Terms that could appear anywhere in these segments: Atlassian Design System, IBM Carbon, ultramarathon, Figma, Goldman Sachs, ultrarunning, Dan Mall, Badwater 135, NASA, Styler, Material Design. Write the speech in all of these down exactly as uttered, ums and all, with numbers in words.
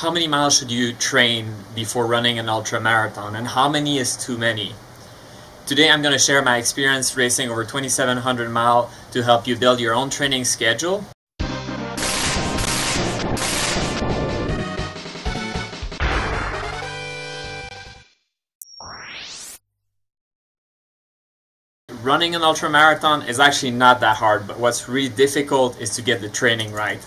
how many miles should you train before running an ultra marathon, and how many is too many? Today I'm going to share my experience racing over twenty-seven hundred miles to help you build your own training schedule. Running an ultra marathon is actually not that hard, but what's really difficult is to get the training right.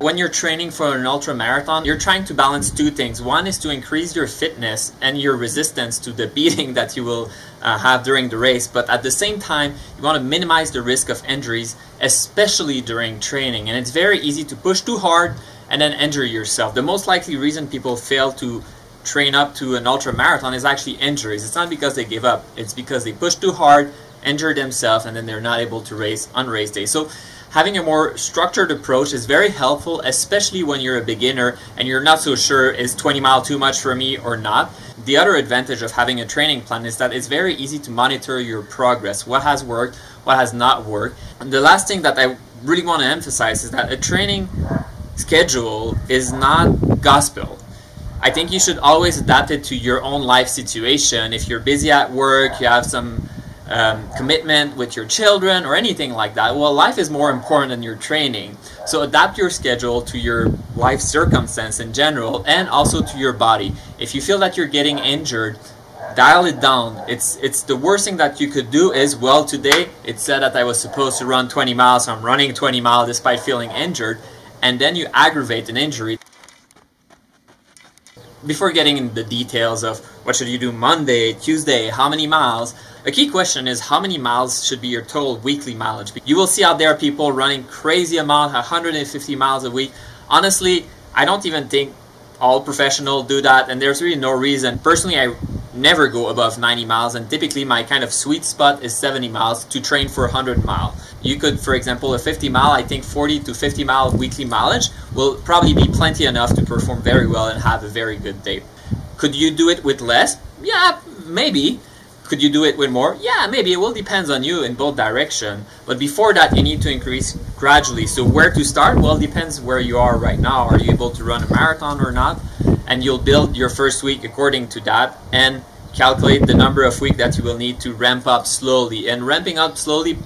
When you're training for an ultra marathon, you're trying to balance two things. One is to increase your fitness and your resistance to the beating that you will uh, have during the race, but at the same time, you want to minimize the risk of injuries, especially during training. And it's very easy to push too hard and then injure yourself. The most likely reason people fail to train up to an ultra marathon is actually injuries. It's not because they give up, it's because they push too hard, injure themselves, and then they're not able to race on race day. So having a more structured approach is very helpful, especially when you're a beginner and you're not so sure, is twenty miles too much for me or not? The other advantage of having a training plan is that it's very easy to monitor your progress, what has worked, what has not worked. And the last thing that I really want to emphasize is that a training schedule is not gospel. I think you should always adapt it to your own life situation. If you're busy at work, you have some Um, commitment with your children or anything like that, well, life is more important than your training. So adapt your schedule to your life circumstance in general and also to your body. If you feel that you're getting injured, dial it down. It's, it's the worst thing that you could do is, well, today it said that I was supposed to run twenty miles, so I'm running twenty miles despite feeling injured, and then you aggravate an injury. Before getting into the details of what should you do Monday, Tuesday, how many miles, a key question is how many miles should be your total weekly mileage. You will see out there people running crazy amount, one hundred fifty miles a week. Honestly, I don't even think all professionals do that, and there's really no reason. Personally, I never go above ninety miles, and typically my kind of sweet spot is seventy miles to train for one hundred miles. You could, for example, a fifty mile, I think forty to fifty mile weekly mileage will probably be plenty enough to perform very well and have a very good day. Could you do it with less? Yeah, maybe. Could you do it with more? Yeah, maybe. It will depend on you in both directions. But before that, you need to increase gradually. So where to start? Well, it depends where you are right now. Are you able to run a marathon or not? And you'll build your first week according to that and calculate the number of weeks that you will need to ramp up slowly. And ramping up slowly,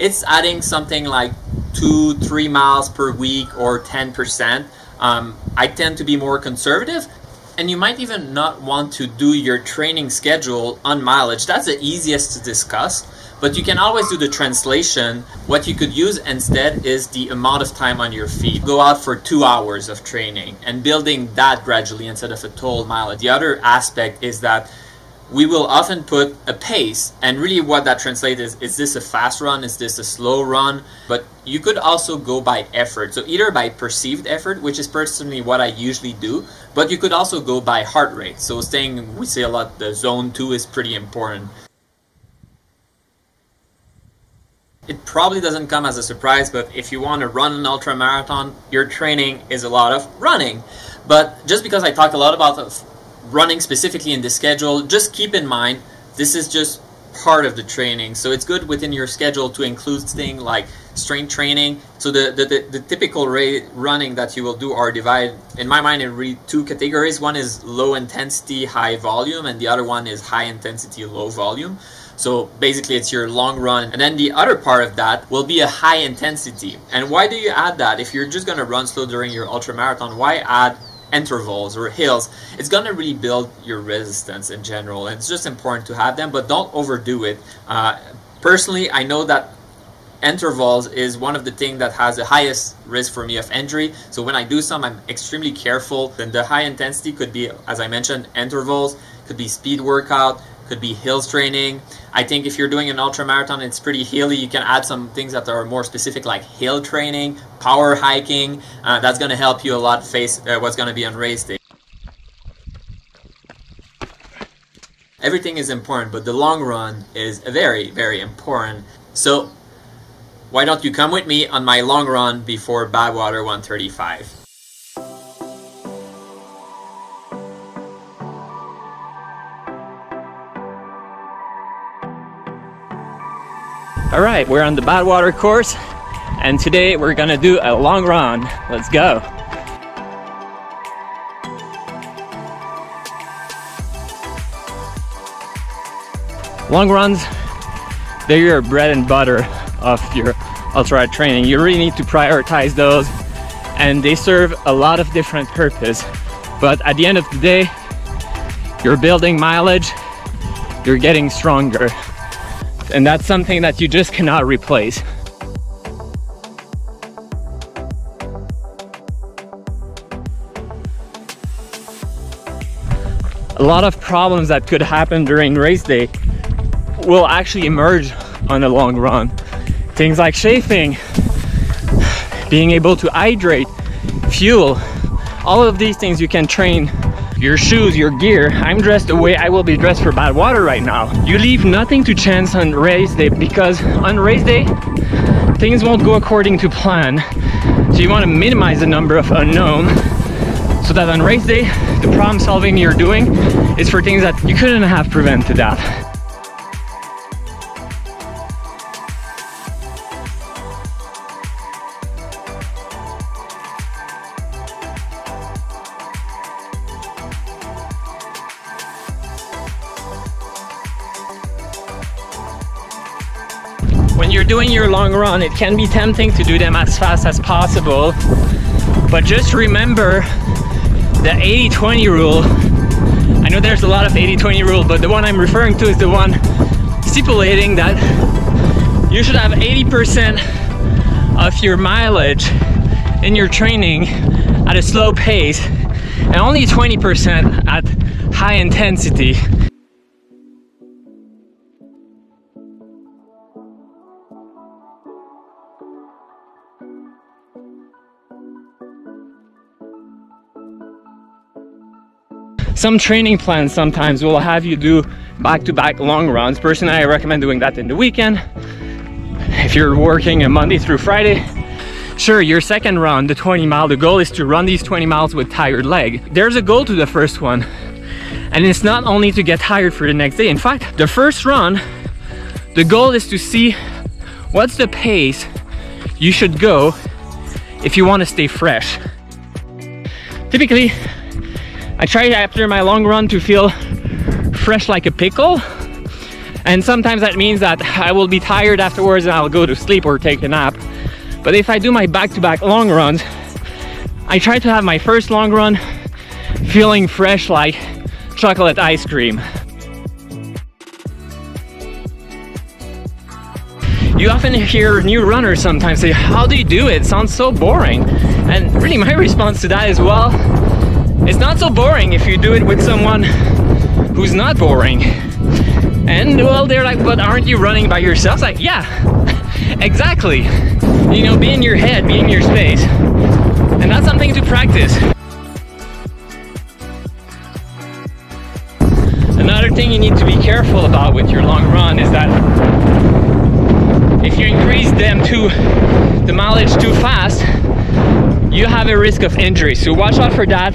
it's adding something like two, three miles per week or ten percent. Um, I tend to be more conservative, and you might even not want to do your training schedule on mileage. That's the easiest to discuss, but you can always do the translation. What you could use instead is the amount of time on your feet. Go out for two hours of training and building that gradually instead of a total mileage. The other aspect is that we will often put a pace, and really what that translates is, is this a fast run, is this a slow run? But you could also go by effort, so either by perceived effort, which is personally what I usually do, but you could also go by heart rate. So staying, we say a lot, the zone two is pretty important. It probably doesn't come as a surprise, but if you want to run an ultra marathon, your training is a lot of running. But just because I talked a lot about the running specifically in the schedule, just keep in mind this is just part of the training, so it's good within your schedule to include things like strength training. So the the, the, the typical rate running that you will do are divided, in my mind, in really two categories. One is low intensity, high volume, and the other one is high intensity, low volume. So basically it's your long run, and then the other part of that will be a high intensity. And why do you add that? If you're just going to run slow during your ultra marathon, why add intervals or hills? It's going to really build your resistance in general, and it's just important to have them, but don't overdo it. Uh, personally, I know that intervals is one of the things that has the highest risk for me of injury, so when I do some, I'm extremely careful. Then the high intensity could be, as I mentioned, intervals, could be speed workout, could be hills training. I think if you're doing an ultra marathon, it's pretty hilly. You can add some things that are more specific, like hill training, power hiking. Uh, that's going to help you a lot face uh, what's going to be on race day. Everything is important, but the long run is very, very important. So why don't you come with me on my long run before Badwater one thirty-five? All right, we're on the Badwater course, and today we're gonna do a long run. Let's go! Long runs, they're your bread and butter of your ultra training. You really need to prioritize those, and they serve a lot of different purposes. But at the end of the day, you're building mileage, you're getting stronger, and that's something that you just cannot replace. A lot of problems that could happen during race day will actually emerge on a long run. Things like chafing, being able to hydrate, fuel, all of these things you can train. Your shoes, your gear. I'm dressed the way I will be dressed for Badwater right now. You leave nothing to chance on race day, because on race day, things won't go according to plan. So you want to minimize the number of unknown, so that on race day, the problem solving you're doing is for things that you couldn't have prevented that. When you're doing your long run, it can be tempting to do them as fast as possible, but just remember the eighty twenty rule. I know there's a lot of eighty twenty rule, but the one I'm referring to is the one stipulating that you should have eighty percent of your mileage in your training at a slow pace and only twenty percent at high intensity. Some training plans sometimes will have you do back-to-back long runs. Personally, I recommend doing that in the weekend. If you're working a Monday through Friday, sure, your second run, the twenty mile, the goal is to run these twenty miles with tired leg. There's a goal to the first one, and it's not only to get tired for the next day. In fact, the first run, the goal is to see what's the pace you should go if you want to stay fresh. Typically, I try after my long run to feel fresh like a pickle, and sometimes that means that I will be tired afterwards and I'll go to sleep or take a nap. But if I do my back-to-back long runs, I try to have my first long run feeling fresh like chocolate ice cream. You often hear new runners sometimes say, "How do you do it? It sounds so boring." And really my response to that is, well, it's not so boring if you do it with someone who's not boring. And well, they're like, but aren't you running by yourself? It's like, yeah, exactly. You know, be in your head, be in your space. And that's something to practice. Another thing you need to be careful about with your long run is that if you increase them to the mileage too fast, you have a risk of injury, so watch out for that.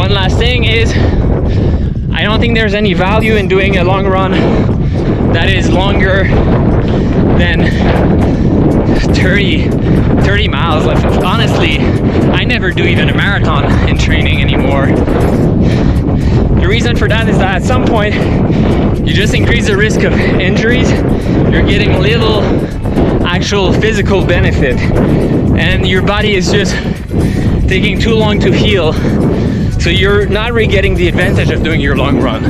One last thing is, I don't think there's any value in doing a long run that is longer than thirty miles. Honestly, I never do even a marathon in training anymore. The reason for that is that at some point, you just increase the risk of injuries. You're getting little actual physical benefit, and your body is just taking too long to heal, so you're not really getting the advantage of doing your long run.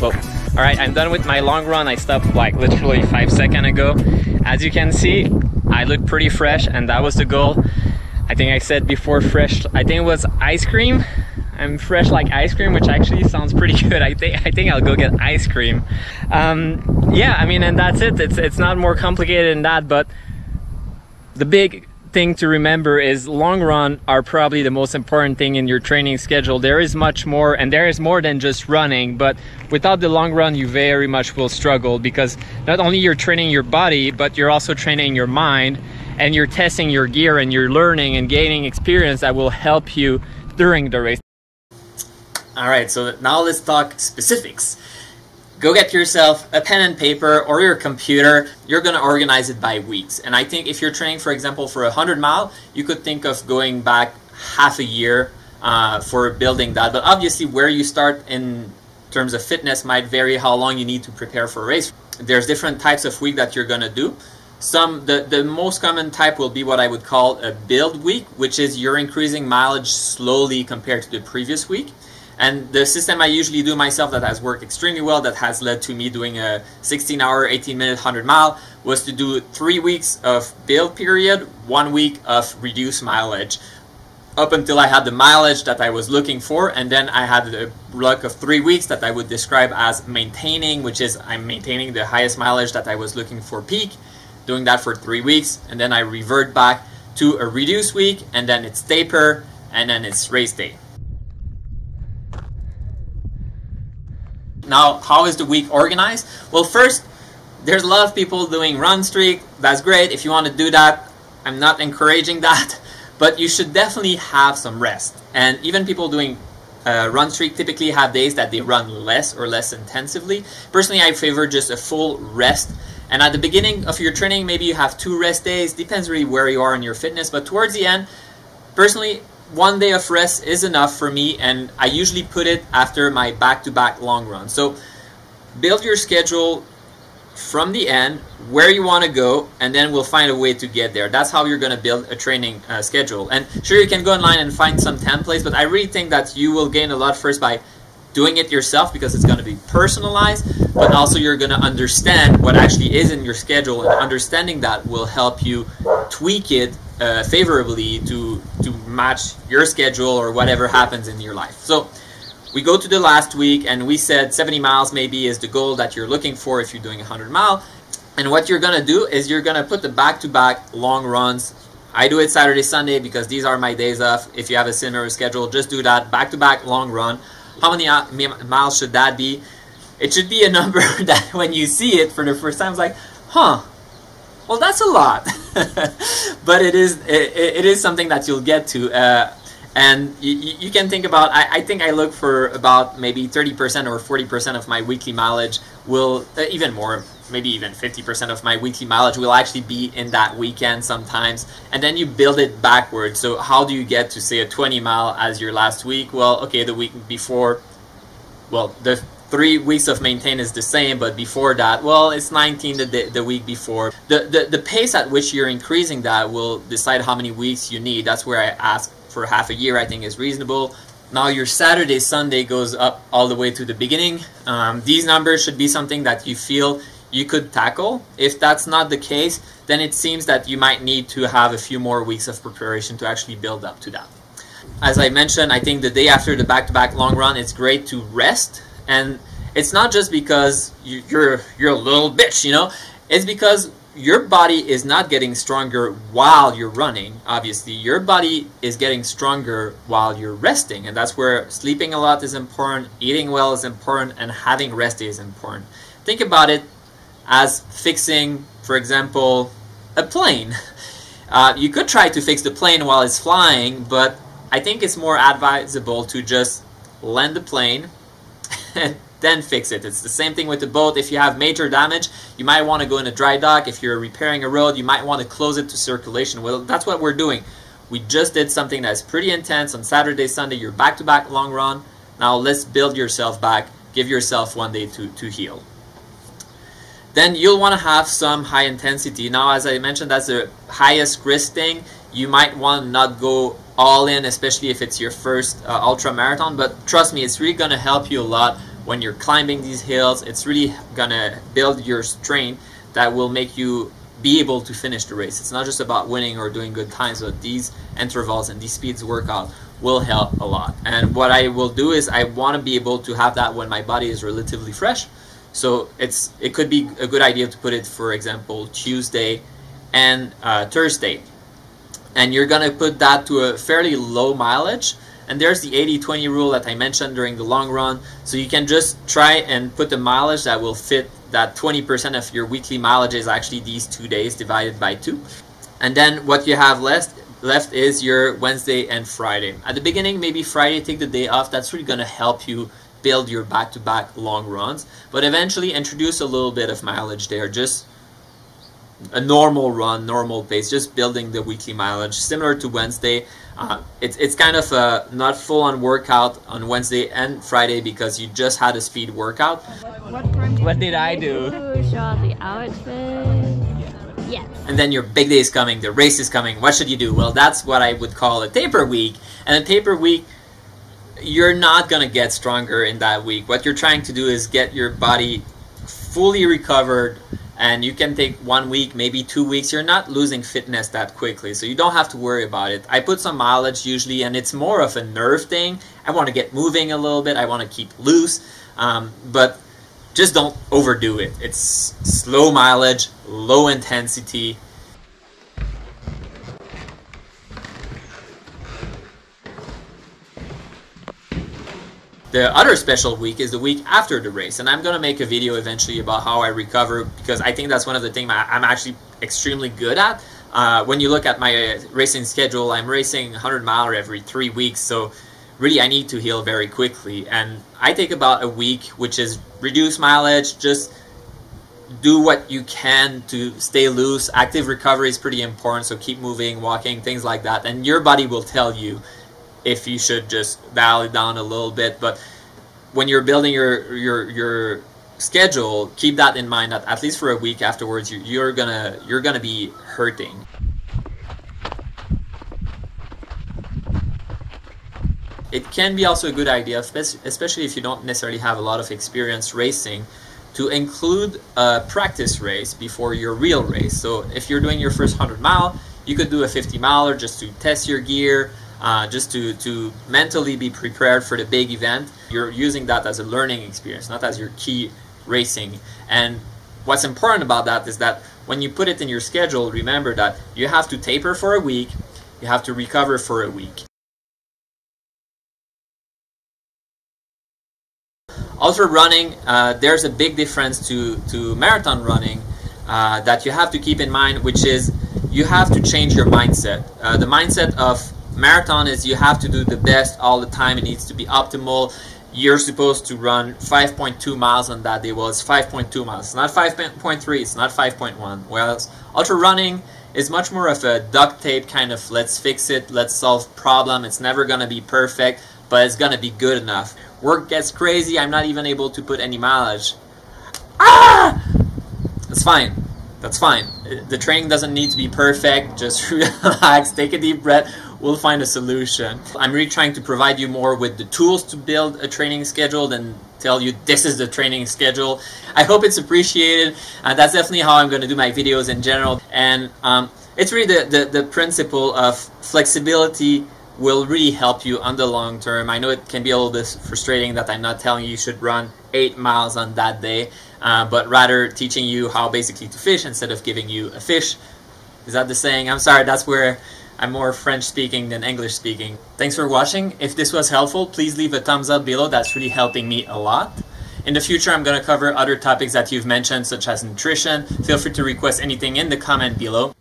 Well, all right, I'm done with my long run. I stopped like literally five seconds ago. As you can see, I look pretty fresh, and that was the goal. I think I said before fresh, I think it was ice cream. I'm fresh like ice cream, which actually sounds pretty good. I think I think I'll go get ice cream. Um, yeah, I mean, and that's it. It's, it's not more complicated than that, but the big thing to remember is long run are probably the most important thing in your training schedule. There is much more, and there is more than just running, but without the long run you very much will struggle, because not only you're training your body, but you're also training your mind, and you're testing your gear, and you're learning and gaining experience that will help you during the race. All right, so now let's talk specifics. Go get yourself a pen and paper or your computer. You're going to organize it by weeks. And I think if you're training, for example, for a hundred mile, you could think of going back half a year uh, for building that. But obviously where you start in terms of fitness might vary how long you need to prepare for a race. There's different types of week that you're going to do. Some, the, the most common type will be what I would call a build week, which is you're increasing mileage slowly compared to the previous week. And the system I usually do myself that has worked extremely well, that has led to me doing a sixteen hour, eighteen minute, hundred mile, was to do three weeks of build period, one week of reduced mileage, up until I had the mileage that I was looking for. And then I had a block of three weeks that I would describe as maintaining, which is I'm maintaining the highest mileage that I was looking for peak, doing that for three weeks. And then I revert back to a reduced week, and then it's taper, and then it's race day. Now, how is the week organized? Well, first, there's a lot of people doing run streak. That's great. If you want to do that, I'm not encouraging that, but you should definitely have some rest. And even people doing uh, run streak typically have days that they run less or less intensively. Personally, I favor just a full rest. And at the beginning of your training, maybe you have two rest days. Depends really where you are in your fitness. But towards the end, personally, one day of rest is enough for me, and I usually put it after my back-to-back long run. So build your schedule from the end, where you want to go, and then we'll find a way to get there. That's how you're going to build a training uh, schedule. And sure, you can go online and find some templates, but I really think that you will gain a lot first by doing it yourself, because it's going to be personalized, but also you're going to understand what actually is in your schedule, and understanding that will help you tweak it Uh, favorably to to match your schedule or whatever happens in your life. So we go to the last week, and we said seventy miles maybe is the goal that you're looking for if you're doing a hundred mile. And what you're gonna do is you're gonna put the back-to-back long runs. I do it Saturday, Sunday, because these are my days off. If you have a similar schedule, just do that back-to-back long run. How many miles should that be? It should be a number that when you see it for the first time, it's like, huh, well, that's a lot. But it is it, it is something that you'll get to, uh, and you, you can think about, I, I think I look for about maybe thirty percent or forty percent of my weekly mileage will, uh, even more, maybe even fifty percent of my weekly mileage will actually be in that weekend sometimes, and then you build it backwards. So how do you get to, say, a twenty mile as your last week? Well, okay, the week before, well, the three weeks of maintain is the same, but before that, well, it's nineteen the, day, the week before. The, the the pace at which you're increasing that will decide how many weeks you need. That's where I ask for half a year, I think is reasonable. Now your Saturday, Sunday goes up all the way to the beginning. Um, these numbers should be something that you feel you could tackle. If that's not the case, then it seems that you might need to have a few more weeks of preparation to actually build up to that. As I mentioned, I think the day after the back-to-back long run, it's great to rest. And it's not just because you, you're you're a little bitch, you know. It's because your body is not getting stronger while you're running. Obviously, your body is getting stronger while you're resting, and that's where sleeping a lot is important, eating well is important, and having rest day is important. Think about it as fixing, for example, a plane. Uh, you could try to fix the plane while it's flying, but I think it's more advisable to just land the plane and then fix it. It's the same thing with the boat. If you have major damage, you might want to go in a dry dock. If you're repairing a road, you might want to close it to circulation. Well, that's what we're doing. We just did something that's pretty intense on Saturday, Sunday, your back-to-back long run. Now let's build yourself back. Give yourself one day to, to heal. Then you'll want to have some high intensity. Now, as I mentioned, that's the highest risk thing. You might want to not go all in, especially if it's your first uh, ultra marathon, but trust me, it's really gonna help you a lot when you're climbing these hills. It's really gonna build your strength that will make you be able to finish the race. It's not just about winning or doing good times, but these intervals and these speeds workout will help a lot. And what I will do is I want to be able to have that when my body is relatively fresh. So it's it could be a good idea to put it, for example, Tuesday and uh, Thursday. and you're going to put that to a fairly low mileage. And there's the eighty twenty rule that I mentioned during the long run. So you can just try and put the mileage that will fit that twenty percent of your weekly mileage is actually these two days divided by two. And then what you have left left is your Wednesday and Friday. At the beginning, maybe Friday, take the day off. That's really going to help you build your back-to-back long runs. But eventually introduce a little bit of mileage there, just a normal run, normal pace, just building the weekly mileage, similar to Wednesday. Uh, it's, it's kind of a not full-on workout on Wednesday and Friday because you just had a speed workout. What, what, what did I do? Show off the outfit. Yes. And then your big day is coming, the race is coming, what should you do? Well, that's what I would call a taper week. And a taper week, you're not going to get stronger in that week. What you're trying to do is get your body fully recovered, and you can take one week, maybe two weeks. You're not losing fitness that quickly, so you don't have to worry about it. I put some mileage usually, and it's more of a nerve thing. I want to get moving a little bit, I want to keep loose, um, but just don't overdo it. It's slow mileage, low intensity. The other special week is the week after the race, and I'm going to make a video eventually about how I recover, because I think that's one of the things I'm actually extremely good at. Uh, when you look at my racing schedule, I'm racing one hundred miler every three weeks, so really I need to heal very quickly, and I take about a week, which is reduce mileage, just do what you can to stay loose. Active recovery is pretty important, so keep moving, walking, things like that, and your body will tell you if you should just dial it down a little bit. But when you're building your your your schedule, keep that in mind, that at least for a week afterwards you, you're gonna you're gonna be hurting. It can be also a good idea, especially if you don't necessarily have a lot of experience racing, to include a practice race before your real race. So if you're doing your first one hundred mile, you could do a fifty miler just to test your gear, uh, just to, to mentally be prepared for the big event. You're using that as a learning experience, not as your key racing. And what's important about that is that when you put it in your schedule, remember that you have to taper for a week, you have to recover for a week. Ultra running, uh, there's a big difference to, to marathon running uh, that you have to keep in mind, which is you have to change your mindset. Uh, the mindset of marathon is you have to do the best all the time, it needs to be optimal. You're supposed to run five point two miles on that day. Well, it's five point two miles, it's not five point three, it's not five point one. Whereas ultra running is much more of a duct tape kind of let's fix it, let's solve problem, it's never going to be perfect, but it's going to be good enough. Work gets crazy, I'm not even able to put any mileage. Ah! That's fine. That's fine. The training doesn't need to be perfect. Just relax, take a deep breath. We'll find a solution. I'm really trying to provide you more with the tools to build a training schedule than tell you this is the training schedule. I hope it's appreciated. Uh, that's definitely how I'm going to do my videos in general. And um, it's really the, the, the principle of flexibility will really help you on the long term. I know it can be a little bit frustrating that I'm not telling you you should run eight miles on that day, uh, but rather teaching you how basically to fish instead of giving you a fish. Is that the saying? I'm sorry, that's where I'm more French speaking than English speaking. Thanks for watching. If this was helpful, please leave a thumbs up below. That's really helping me a lot. In the future, I'm going to cover other topics that you've mentioned, such as nutrition. Feel free to request anything in the comment below.